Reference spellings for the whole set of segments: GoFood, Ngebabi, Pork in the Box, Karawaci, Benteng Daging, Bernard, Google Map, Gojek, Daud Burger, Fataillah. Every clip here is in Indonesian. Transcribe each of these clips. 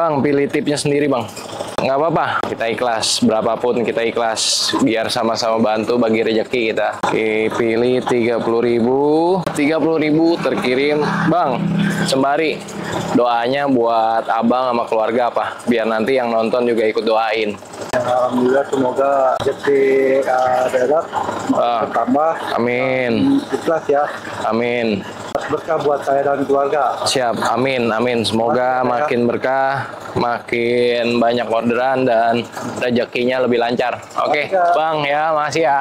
Bang, pilih tipnya sendiri, Bang. Nggak apa-apa, kita ikhlas. Berapapun kita ikhlas, biar sama-sama bantu bagi rejeki kita. Oke, pilih 30.000 terkirim. Bang, sembari doanya buat abang sama keluarga apa? Biar nanti yang nonton juga ikut doain. Alhamdulillah, semoga rezeki daerah bertambah. Amin. Ikhlas ya. Amin. Berkah buat saya dan keluarga. Siap, amin, amin. Semoga makin berkah, makin banyak orderan dan rezekinya lebih lancar. Oke, Bang ya, makasih ya.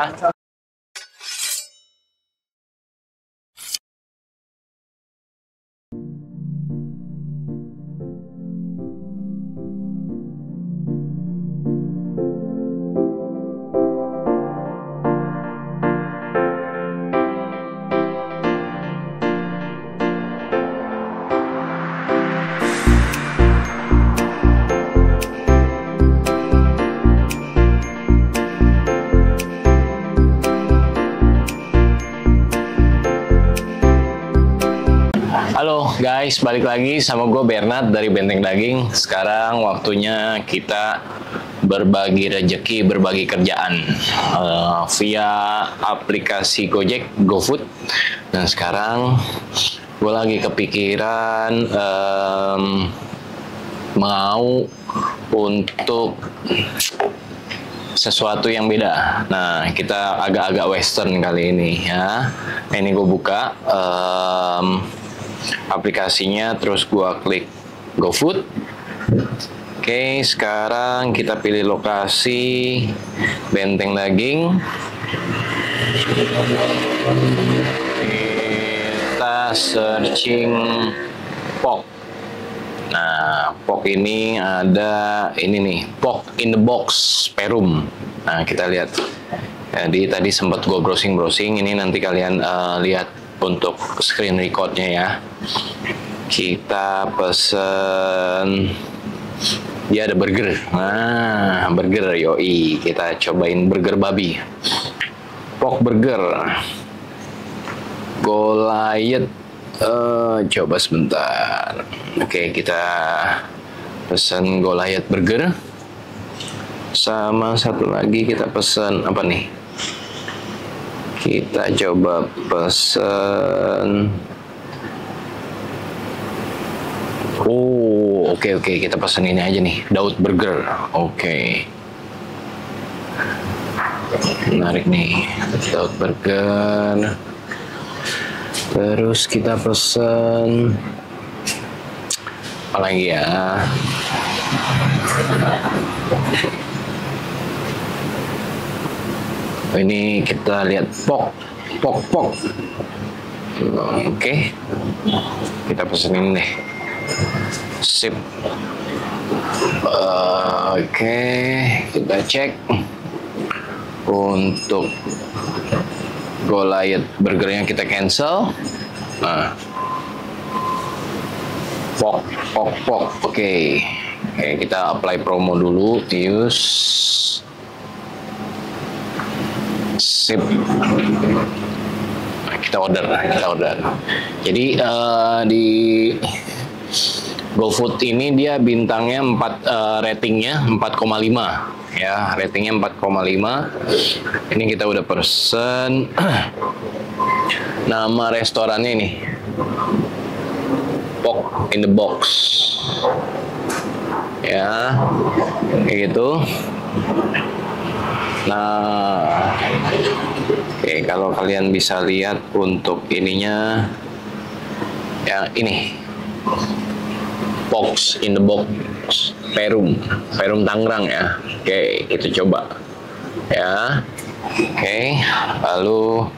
Halo guys, balik lagi sama gue Bernard dari Benteng Daging. Sekarang waktunya kita berbagi rejeki, berbagi kerjaan via aplikasi Gojek, GoFood. Dan sekarang gue lagi kepikiran mau untuk sesuatu yang beda. Nah, kita agak-agak western kali ini ya. Ini gue buka aplikasinya, terus gua klik GoFood. Oke, sekarang kita pilih lokasi Benteng Daging. Kita searching pork. Nah, pork ini ada ini nih, Pork in the Box Perum. Nah, kita lihat. Jadi tadi sempat gua browsing-browsing, ini nanti kalian lihat untuk screen recordnya ya. Kita pesen, dia ada burger. Nah, burger, yoi, kita cobain burger babi, pork burger Goliath. Coba sebentar. Oke, kita pesen Goliath burger, sama satu lagi kita pesen apa nih? Kita coba pesen. Oh, oke, kita pesen ini aja nih, Daud Burger. Oke. Menarik nih, Daud Burger. Terus kita pesen apa lagi ya? Ini kita lihat pok. Oke. Kita pesenin deh. Sip. Oke, kita cek untuk Goliath burgernya, kita cancel. Nah. Pok. Oke, kita apply promo dulu, use. Sip. Nah, kita order. Jadi di GoFood ini dia bintangnya 4, ratingnya 4,5 ya, ratingnya 4,5. Ini kita udah pesen. Nama restorannya ini Pork in the Box ya, kayak gitu. Nah, oke, kalau kalian bisa lihat untuk ininya, yang ini, Box in the Box, Perum Tangerang ya. Oke, itu coba, ya. Oke, lalu,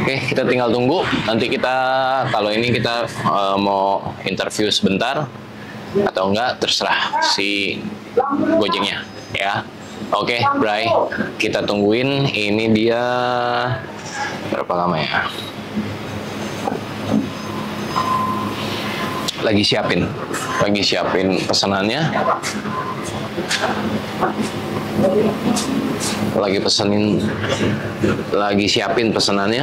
oke, kita tinggal tunggu. Nanti kita, kalau ini kita mau interview sebentar, atau enggak, terserah si Gojeknya, ya. Oke, Bray, kita tungguin. Ini dia berapa lama ya? Lagi siapin pesanannya. Lagi siapin pesanannya.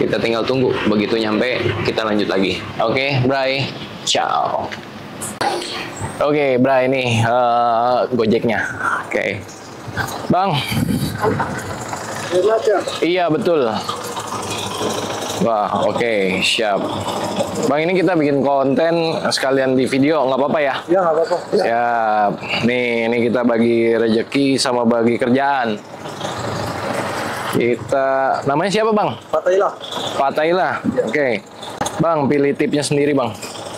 Kita tinggal tunggu. Begitu nyampe, kita lanjut lagi. Oke, Bray, ciao. Oke, Bra, ini Gojeknya. Oke. Bang. Iya, betul. Wah, oke, siap. Bang, ini kita bikin konten sekalian di video, nggak apa-apa ya? Iya, nggak apa-apa. Siap. Nih, ini kita bagi rejeki sama bagi kerjaan. Kita, namanya siapa, Bang? Fataillah. Fataillah, ya. Oke. Bang, pilih tipnya sendiri, Bang.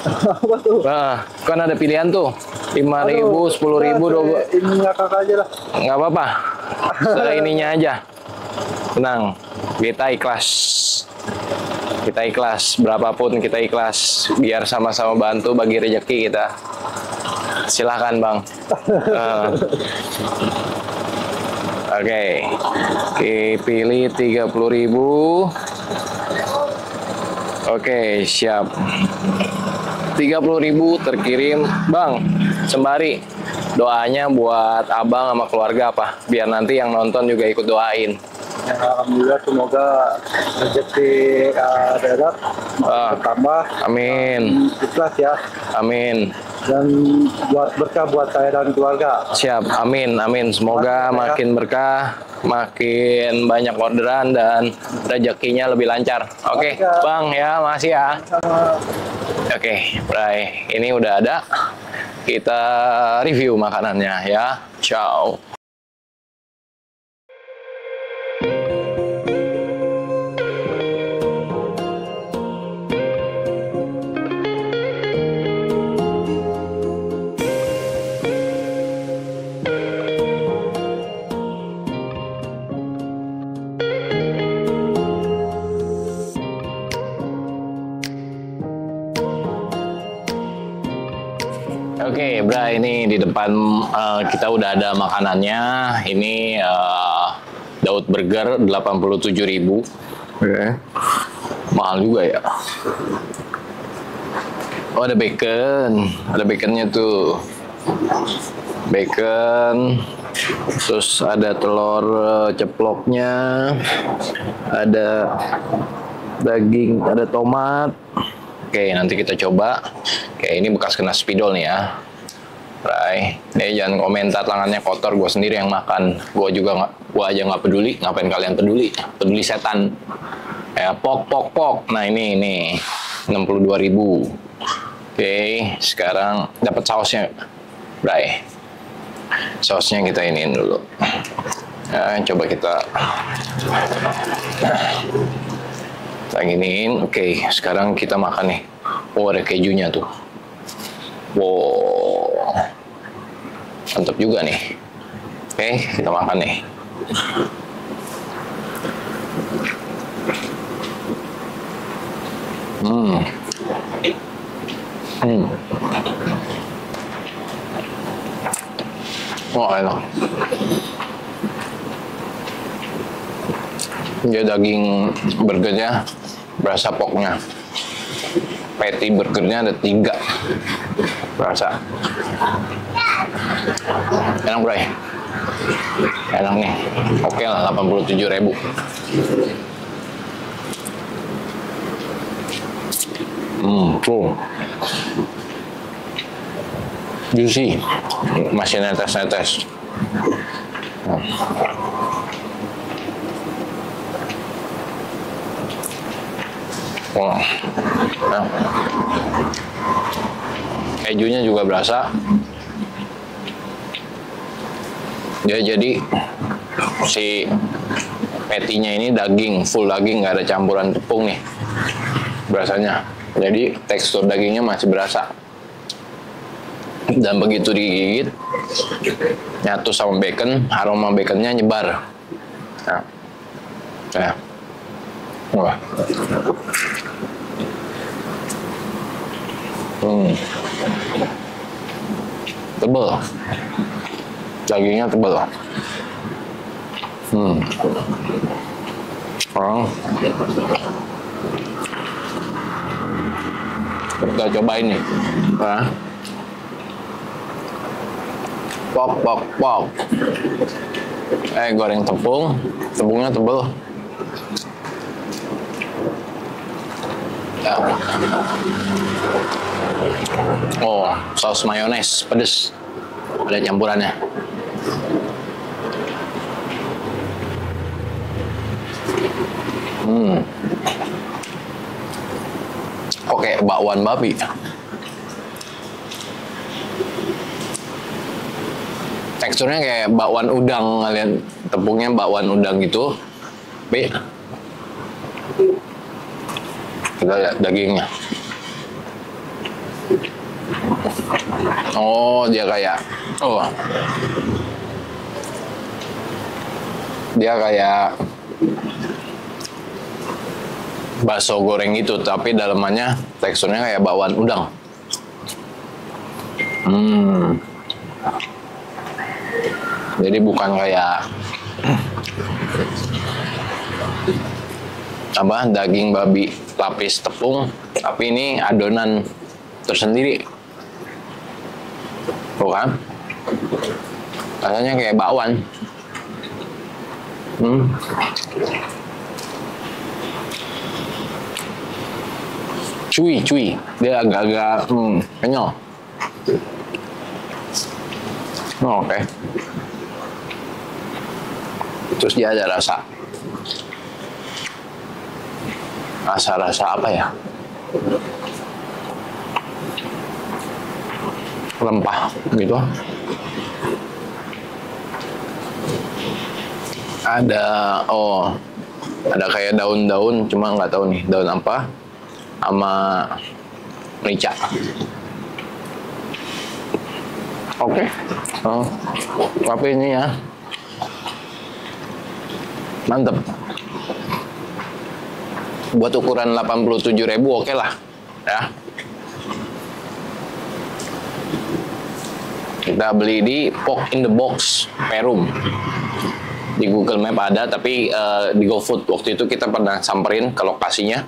Apa tuh? Nah, kan ada pilihan tuh, 5.000, 10.000, 20. Ini ngakak aja lah. Nggak apa-apa. Seininya aja. Tenang, kita ikhlas. Kita ikhlas, berapapun kita ikhlas. Biar sama-sama bantu bagi rejeki kita. Silahkan, Bang. Oke, pilih 30.000. Oke, siap. 30.000 terkirim. Bang, sembari doanya buat abang sama keluarga apa? Biar nanti yang nonton juga ikut doain. Alhamdulillah, semoga rezeki daerah bertambah. Amin. Ikhlas ya. Amin. Dan buat berkah buat saya dan keluarga. Siap, amin, amin. Semoga makin berkah, makin banyak orderan dan rezekinya lebih lancar. Oke, Bang, ya, makasih ya. Oke, Bray, ini udah ada. Kita review makanannya ya. Ciao. Oke, Bra, ini di depan kita udah ada makanannya. Ini Daud Burger 87.000. Oke. Mahal juga ya. Oh, ada bacon. Ada baconnya tuh. Bacon. Terus ada telur ceploknya. Ada daging, ada tomat. Oke, nanti kita coba. Oke, ini bekas kena spidol nih ya. Rai, nih jangan komentar tangannya kotor. Gue sendiri yang makan. Gue juga nggak, gue aja nggak peduli. Ngapain kalian peduli? Peduli setan. Ya, pok. Nah ini 62.000. Oke, sekarang dapat sausnya, Rai. Sausnya kita iniin dulu. Nah, coba kita. Giniin. Oke, sekarang kita makan nih. Oh, ada kejunya tuh. Wow, mantap juga nih. Oke, kita makan nih. Wah, enak. Dia daging burgernya berasa poknya. Patty burgernya ada 3. Berasa. Enak, Bray. Enak nih. Oke lah, 87.000. Tuh. Juicy. Masih netes-netes. Wow. Nah. Kejunya juga berasa. Dia jadi si patty-nya ini daging, full daging, nggak ada campuran tepung nih. Berasanya. Jadi tekstur dagingnya masih berasa. Dan begitu digigit, nyatu sama bacon, aroma baconnya nyebar. Nah. Nah. Wah. Tebel. Dagingnya tebel. Kita cobain nih. Pok. Goreng tepung. Tepungnya tebel. Oh, saus mayones pedes. Ada campurannya. Oke, bakwan babi. Teksturnya kayak bakwan udang, kalian tepungnya bakwan udang gitu. Tapi kita lihat dagingnya. Oh, dia kayak bakso goreng itu, tapi dalamannya teksturnya kayak bakwan udang. Jadi bukan kayak daging babi lapis tepung, tapi ini adonan tersendiri. Tuh kan? Rasanya kayak bakwan. Cuy. Dia agak-agak kenyal. Oke. Terus dia ada rasa apa ya? Rempah gitu. Ada kayak daun-daun, cuma nggak tahu nih daun apa, sama merica. Oke. Tapi ini ya mantep. Buat ukuran 87.000 oke lah ya. Kita beli di Pork in the Box Perum. Di Google Map ada, tapi di GoFood waktu itu kita pernah samperin ke lokasinya,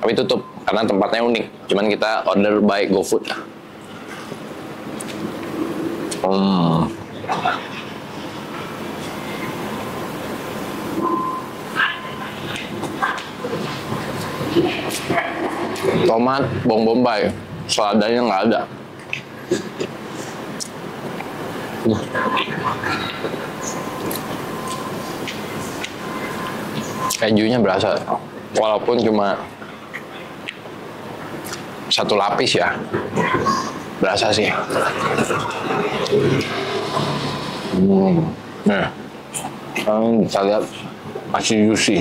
tapi tutup karena tempatnya unik. Cuman kita order by GoFood. Tomat bawang bombay, seladanya nggak ada. Kejunya berasa, walaupun cuma satu lapis ya, berasa sih. Nah, kita lihat masih juicy.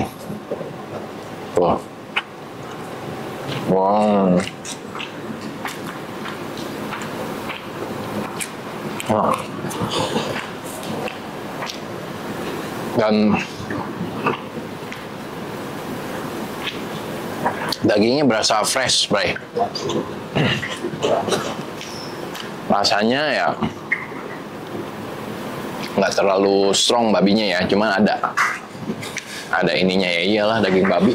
Wow. Dan dagingnya berasa fresh, Bray. Rasanya ya nggak terlalu strong babinya ya, cuman ada ininya ya, iyalah daging babi.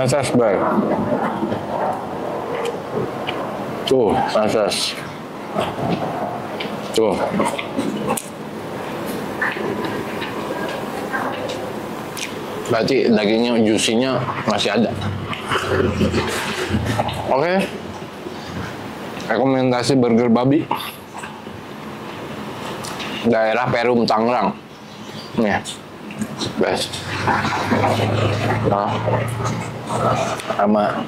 Atas Bray. Tuh, atas. Tuh. Berarti dagingnya, juicy-nya masih ada. Oke. Rekomendasi burger babi. Daerah Perum, Tangerang. Nih. Best. Sama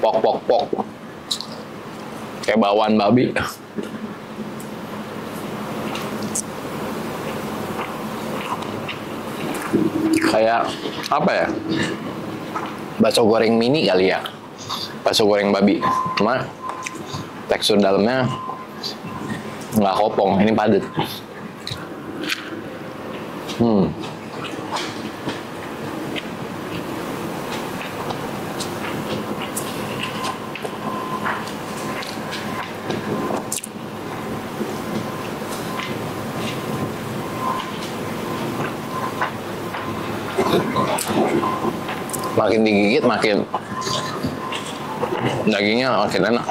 pok. Kayak bawaan babi. Kayak apa ya, bakso goreng mini kali ya, bakso goreng babi, cuma tekstur dalamnya nggak kopong, ini padat. Makin digigit makin dagingnya makin enak.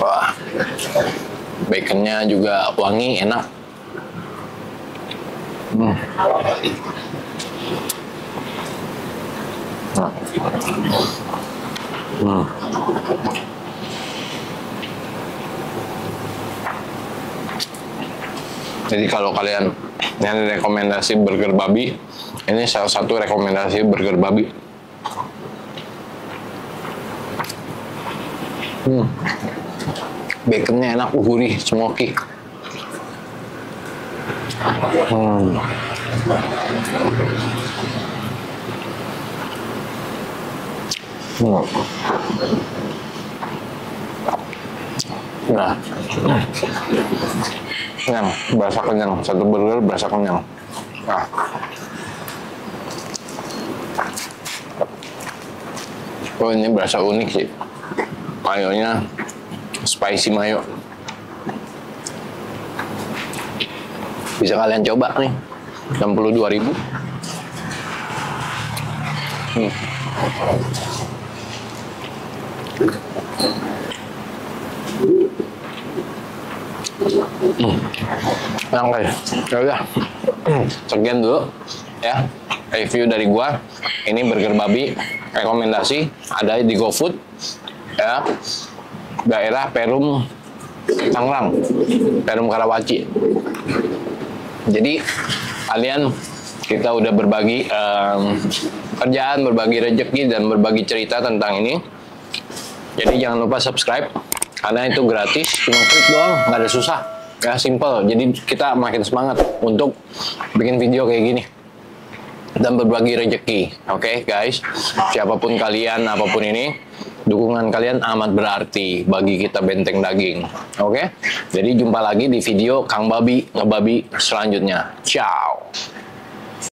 Wah. baconnya juga wangi, enak. Jadi kalau kalian nyari rekomendasi burger babi, ini salah satu rekomendasi burger babi. Baconnya enak, gurih, smoky. Kenyang, berasa kenyang. Satu burger berasa kenyang. Nah. Oh, ini berasa unik sih. Mayonya spicy mayo. Bisa kalian coba nih. 62.000. Yaudah, sekian dulu ya review dari gua. Ini burger babi rekomendasi ada di GoFood ya, daerah Perum Tangerang, Perum Karawaci. Jadi kalian, kita udah berbagi kerjaan, berbagi rezeki, dan berbagi cerita tentang ini. Jadi jangan lupa subscribe, karena itu gratis, cuma klik doang, nggak ada susah. Ya, simple. Jadi kita makin semangat untuk bikin video kayak gini. Dan berbagi rezeki. Oke, guys. Siapapun kalian, apapun ini, dukungan kalian amat berarti bagi kita Benteng Daging. Oke? Jadi jumpa lagi di video Kang Babi, Ngebabi selanjutnya. Ciao!